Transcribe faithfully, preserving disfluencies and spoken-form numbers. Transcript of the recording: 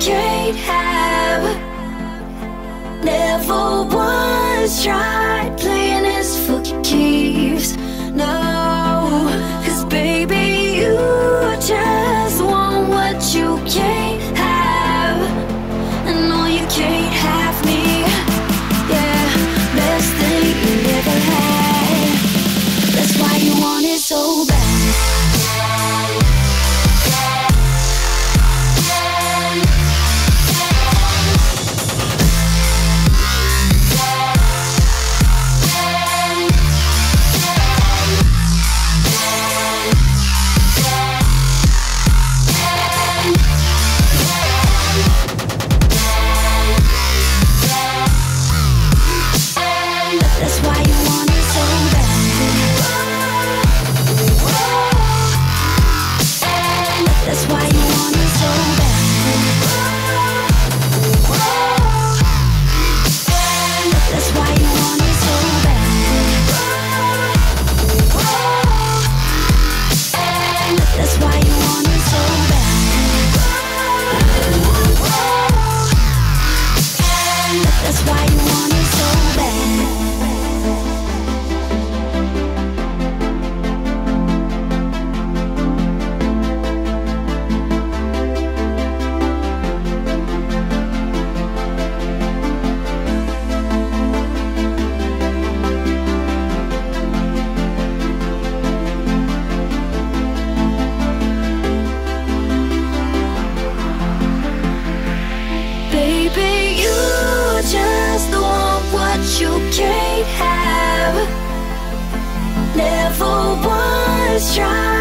can't have. Never once tried playing this for keeps. No, cause baby, you just want what you can't have, and no, you can't have me. Yeah, best thing you ever had. That's why you want it so bad. Try.